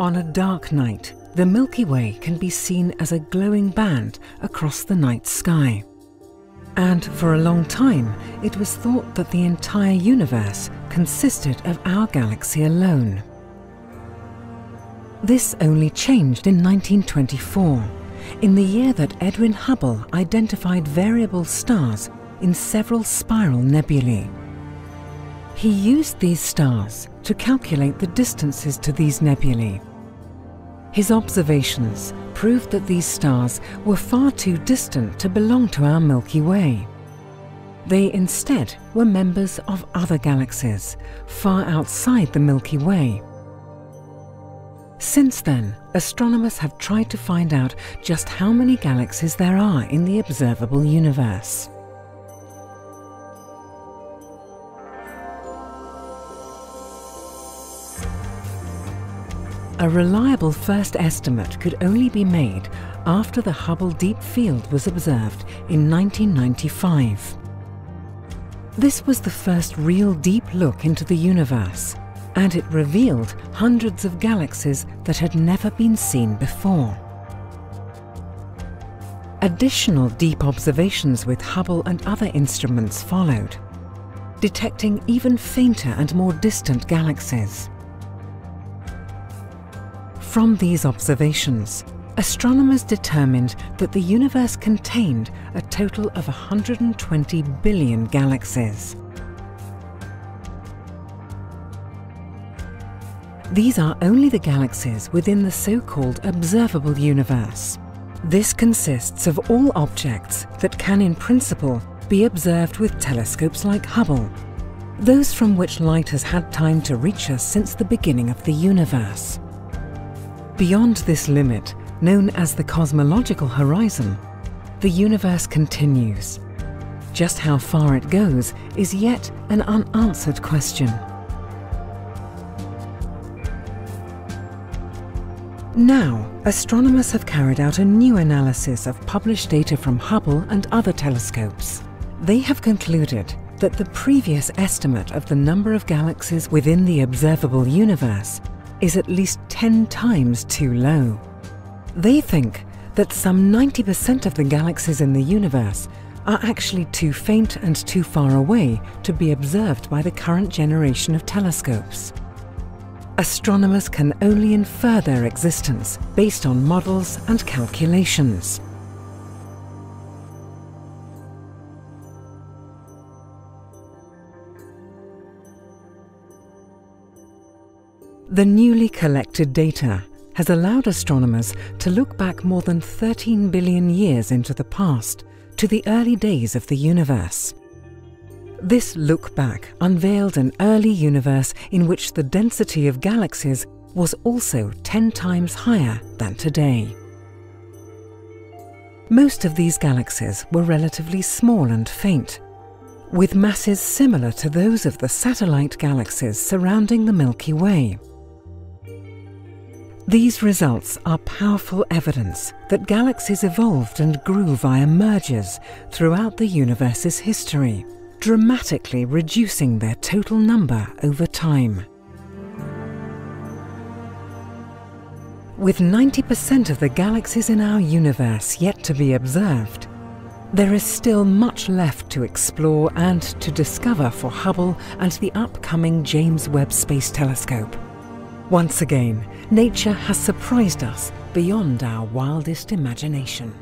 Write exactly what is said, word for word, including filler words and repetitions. On a dark night, the Milky Way can be seen as a glowing band across the night sky. And for a long time, it was thought that the entire universe consisted of our galaxy alone. This only changed in nineteen twenty-four, in the year that Edwin Hubble identified variable stars in several spiral nebulae. He used these stars to calculate the distances to these nebulae. His observations proved that these stars were far too distant to belong to our Milky Way. They instead were members of other galaxies, far outside the Milky Way. Since then, astronomers have tried to find out just how many galaxies there are in the observable universe. A reliable first estimate could only be made after the Hubble Deep Field was observed in nineteen ninety-five. This was the first real deep look into the universe, and it revealed hundreds of galaxies that had never been seen before. Additional deep observations with Hubble and other instruments followed, detecting even fainter and more distant galaxies. From these observations, astronomers determined that the universe contained a total of one hundred twenty billion galaxies. These are only the galaxies within the so-called observable universe. This consists of all objects that can, in principle, be observed with telescopes like Hubble, those from which light has had time to reach us since the beginning of the universe. Beyond this limit, known as the cosmological horizon, the universe continues. Just how far it goes is yet an unanswered question. Now, astronomers have carried out a new analysis of published data from Hubble and other telescopes. They have concluded that the previous estimate of the number of galaxies within the observable universe is at least ten times too low. They think that some ninety percent of the galaxies in the universe are actually too faint and too far away to be observed by the current generation of telescopes. Astronomers can only infer their existence based on models and calculations. The newly collected data has allowed astronomers to look back more than thirteen billion years into the past, to the early days of the universe. This look back unveiled an early universe in which the density of galaxies was also ten times higher than today. Most of these galaxies were relatively small and faint, with masses similar to those of the satellite galaxies surrounding the Milky Way. These results are powerful evidence that galaxies evolved and grew via mergers throughout the universe's history, dramatically reducing their total number over time. With ninety percent of the galaxies in our universe yet to be observed, there is still much left to explore and to discover for Hubble and the upcoming James Webb Space Telescope. Once again, nature has surprised us beyond our wildest imagination.